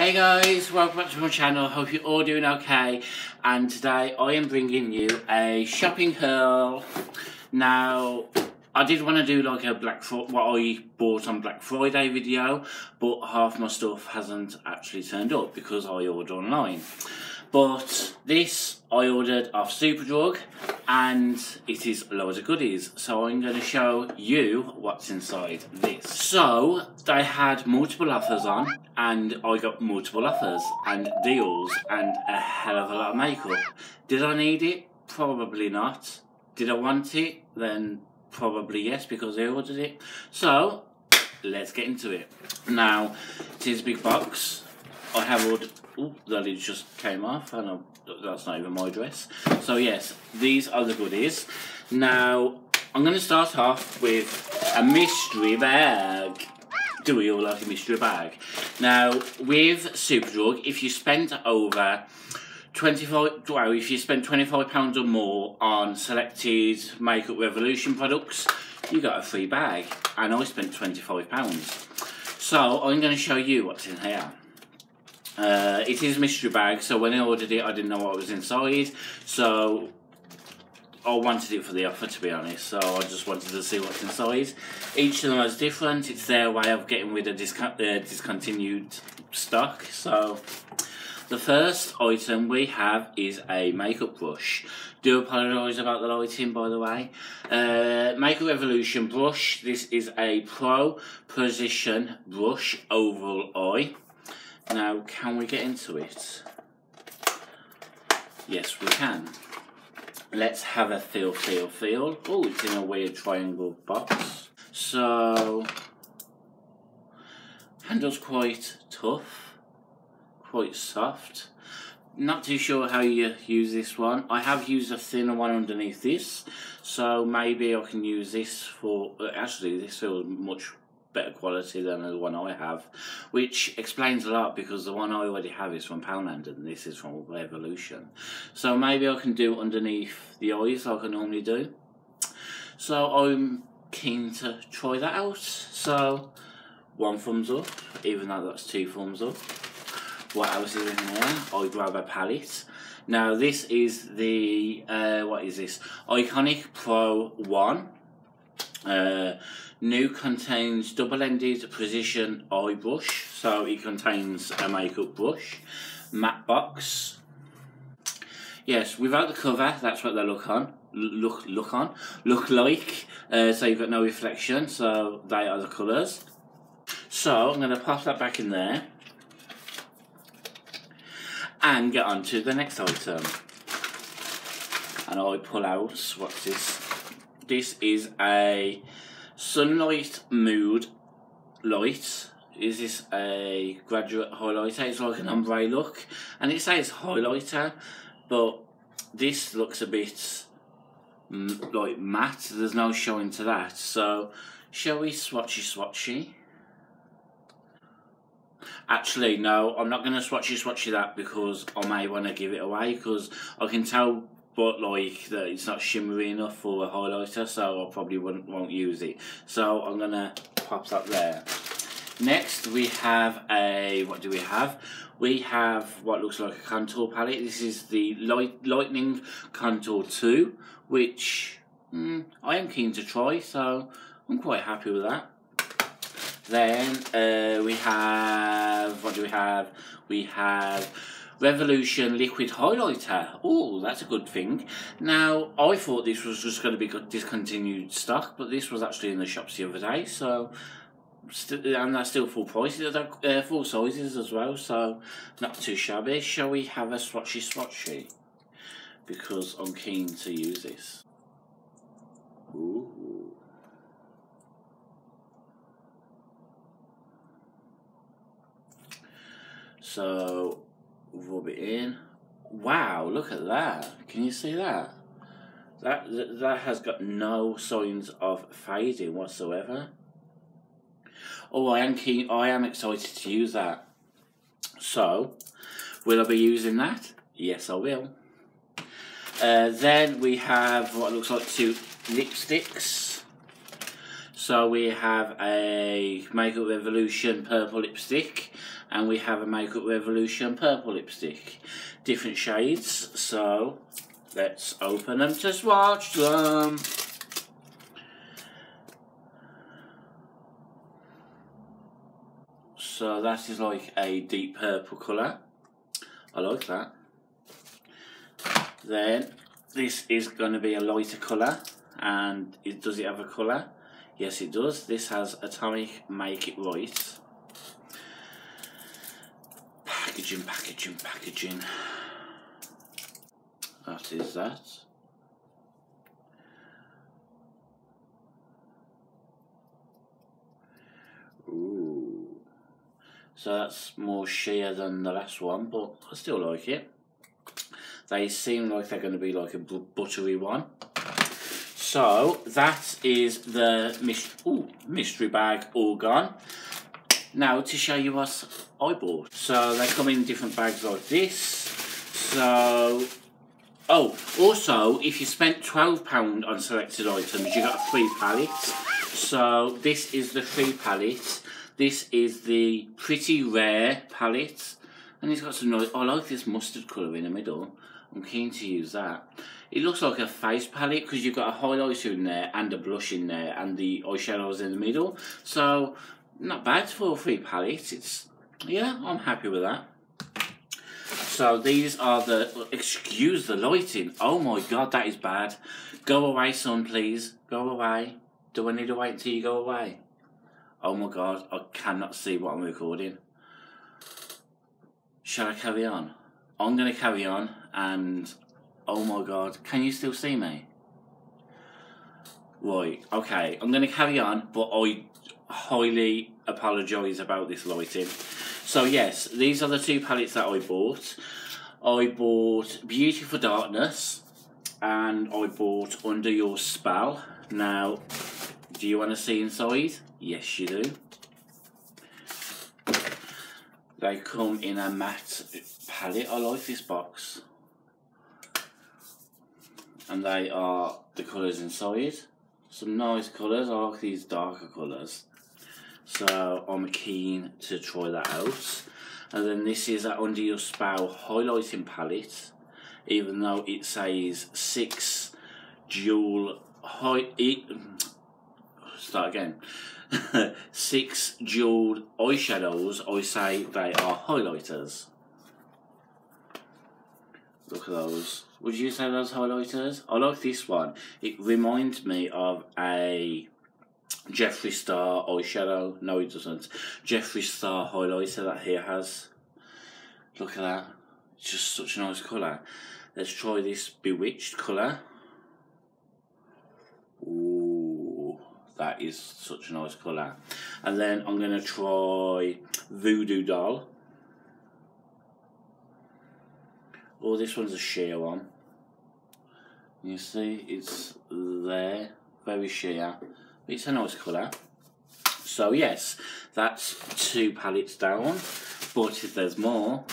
Hey guys, welcome back to my channel. Hope you're all doing okay. And today I am bringing you a shopping haul. Now, I did want to do like a what I bought on Black Friday video, but half my stuff hasn't actually turned up because I ordered online. But this I ordered off Superdrug, and it is loads of goodies. So I'm going to show you what's inside this. So they had multiple offers on, and I got multiple offers and deals and a hell of a lot of makeup. Did I need it? Probably not. Did I want it? Then probably yes, because I ordered it. So let's get into it. Now, it is a big box. I have ordered... Ooh, the lid just came off, and that's not even my dress. So yes, these are the goodies. Now, I'm going to start off with a mystery bag. Do we all like a mystery bag? Now, with Superdrug, if you spent over £25 or more on selected Makeup Revolution products, you got a free bag, and I spent £25. So I'm going to show you what's in here. It is a mystery bag, so when I ordered it, I didn't know what was inside, so I wanted it for the offer, to be honest, so I just wanted to see what's inside. Each of them is different. It's their way of getting rid of discontinued stock. So the first item we have is a makeup brush. Do apologise about the lighting, by the way. Makeup Revolution brush. This is a Pro Precision brush oval eye. Now, can we get into it? Yes, we can. Let's have a feel. Oh, it's in a weird triangle box. So, handle's quite tough, quite soft. Not too sure how you use this one. I have used a thinner one underneath this, so maybe I can use this for... Actually, this feels much better quality than the one I have, which explains a lot because the one I already have is from Poundland and this is from Revolution. So maybe I can do underneath the eyes like I normally do. So I'm keen to try that out. So one thumbs up, even though that's two thumbs up. What else is in there? I grab a palette. Now this is the what is this? Iconic Pro 1. New contains double-ended precision eye brush, so it contains a makeup brush, matte box. Yes, without the cover, that's what they look like. So you've got no reflection, so they are the colours. So I'm going to pop that back in there and get on to the next item. And I pull out, what's this? This is a Sunlight Mood Light. Is this a graduate highlighter? It's like an ombre look, and it says highlighter, but this looks a bit like matte. There's no showing to that. So, shall we swatchy? Actually, no, I'm not going to swatchy that because I may want to give it away because I can tell but like that it's not shimmery enough for a highlighter, so I probably won't use it. So I'm gonna pop that there. Next we have a, what do we have? We have what looks like a contour palette. This is the Lightning Contour 2, which I am keen to try, so I'm quite happy with that. Then we have, what do we have? We have Revolution Liquid Highlighter. Oh, that's a good thing. Now, I thought this was just going to be discontinued stock, but this was actually in the shops the other day, so... And that's still full price. They're full sizes as well, so not too shabby. Shall we have a swatchy? Because I'm keen to use this. Ooh. So... rub it in. Wow, look at that. Can you see that? That has got no signs of fading whatsoever. Oh, I am excited to use that. So, will I be using that? Yes, I will. Then we have what looks like two lipsticks. So we have a Makeup Revolution purple lipstick and we have a Makeup Revolution purple lipstick. Different shades, so let's open them to swatch them. So that is like a deep purple colour. I like that. Then this is going to be a lighter colour. And does it have a colour? Yes, it does. This has Atomic Make It Right. Packaging, packaging, packaging. That is that. Ooh. So that's more sheer than the last one, but I still like it. They seem like they're going to be like a buttery one. So that is the mystery bag all gone. Now to show you what I bought. So they come in different bags like this. So, oh, also if you spent £12 on selected items, you got a free palette. So this is the free palette. This is the Pretty Rare palette. And it's got some nice, I like this mustard colour in the middle. I'm keen to use that. It looks like a face palette because you've got a highlighter in there and a blush in there and the eyeshadows in the middle. So, not bad for a free palette. It's, yeah, I'm happy with that. So these are the, excuse the lighting. Oh my God, that is bad. Go away, son, please. Go away. Do I need to wait until you go away? Oh my God, I cannot see what I'm recording. Shall I carry on? I'm going to carry on and, oh my God, can you still see me? Right, okay, I'm going to carry on, but I highly apologise about this lighting. So yes, these are the two palettes that I bought. I bought Beautiful Darkness and I bought Under Your Spell. Now, do you want to see inside? Yes, you do. They come in a matte palette. I like this box. And they are the colours inside. Some nice colours. I like these darker colours. So I'm keen to try that out. And then this is that Under Your Spell highlighting palette. Even though it says 6 dual six jeweled eyeshadows, I say they are highlighters. Look at those. Would you say those highlighters? I like this one. It reminds me of a Jeffree Star eyeshadow. No, it doesn't. Jeffree Star highlighter that he has. Look at that. It's just such a nice colour. Let's try this Bewitched colour. Ooh. That is such a nice colour. And then I'm going to try Voodoo Doll. Oh, this one's a sheer one. You see, it's there. Very sheer. But it's a nice colour. So, yes, that's two palettes down. But if there's more,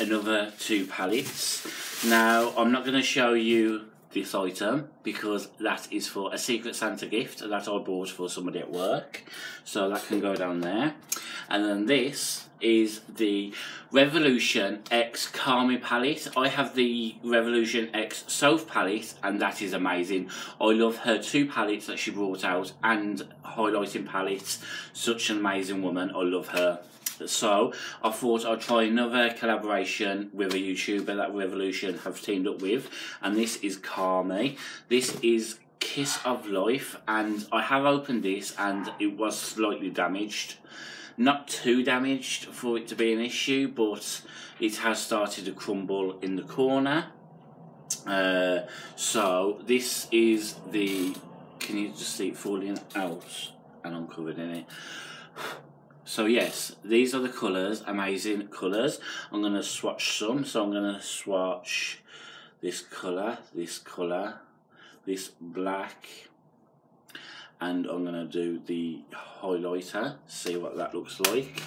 another two palettes. Now, I'm not going to show you this item because that is for a Secret Santa gift that I bought for somebody at work, so that can go down there. And then this is the Revolution X Carmi palette. I have the Revolution X Soul palette and that is amazing. I love her two palettes that she brought out and highlighting palettes. Such an amazing woman, I love her. So I thought I'd try another collaboration with a YouTuber that Revolution have teamed up with, and this is Carmi. This is Kiss of Life, and I have opened this and it was slightly damaged. Not too damaged for it to be an issue, but it has started to crumble in the corner. So this is the, can you just see it falling out? And I'm covered in it. So yes, these are the colours, amazing colours. I'm going to swatch some, so I'm going to swatch this colour, this black, and I'm going to do the highlighter, see what that looks like.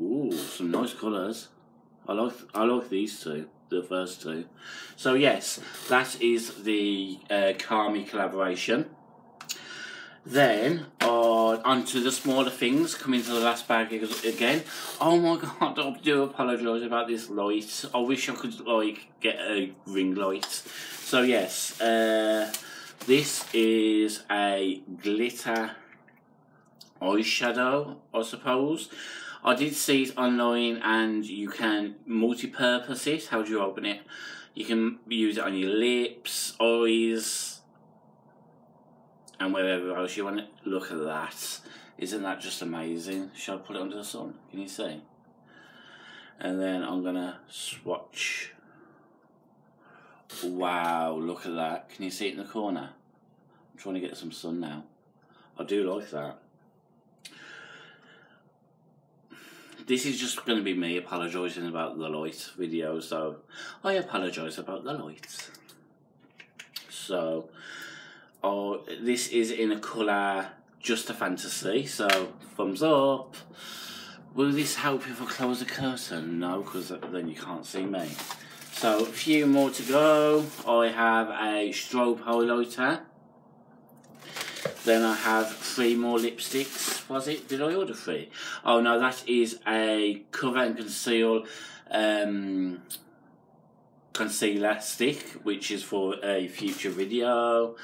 Ooh, some nice colours. I like these two, the first two. So yes, that is the Carmi collaboration. Then, onto the smaller things, coming to the last bag again. Oh my god, I do apologise about this light. I wish I could, like, get a ring light. So yes, this is a glitter eyeshadow, I suppose. I did see it online and you can multi-purpose it. How do you open it? You can use it on your lips, eyes, and wherever else you want it. Look at that. Isn't that just amazing? Shall I put it under the sun? Can you see? And then I'm going to swatch. Wow, look at that. Can you see it in the corner? I'm trying to get some sun now. I do like that. This is just going to be me apologising about the light video, so I apologise about the lights. So, oh, this is in a colour Just a Fantasy, so thumbs up. Will this help if I close the curtain? No, because then you can't see me. So, a few more to go. I have a strobe highlighter. Then I have 3 more lipsticks. Was it? Did I order 3? Oh no, that is a cover and conceal concealer stick, which is for a future video.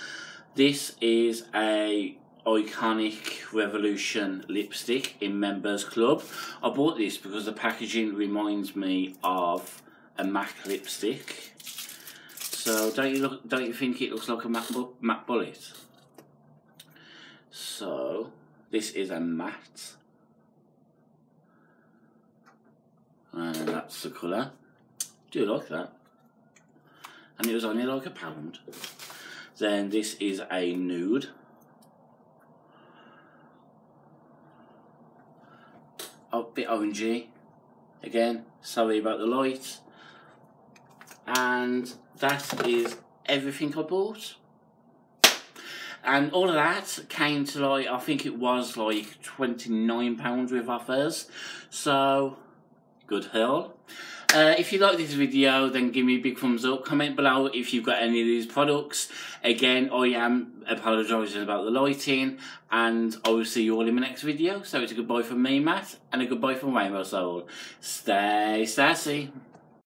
This is a Iconic Revolution lipstick in Members Club. I bought this because the packaging reminds me of a MAC lipstick. So don't you think it looks like a MAC bullet? So, this is a matte, and that's the colour. I do like that, and it was only like £1. Then this is a nude, a bit orangey, again, sorry about the light, and that is everything I bought. And all of that came to, like, I think it was like £29 with offers. So, good haul. If you like this video, then give me a big thumbs up. Comment below if you've got any of these products. Again, I am apologising about the lighting. And I will see you all in my next video. So it's a goodbye from me, Matt. And a goodbye from Rainbow Soul. Stay sassy.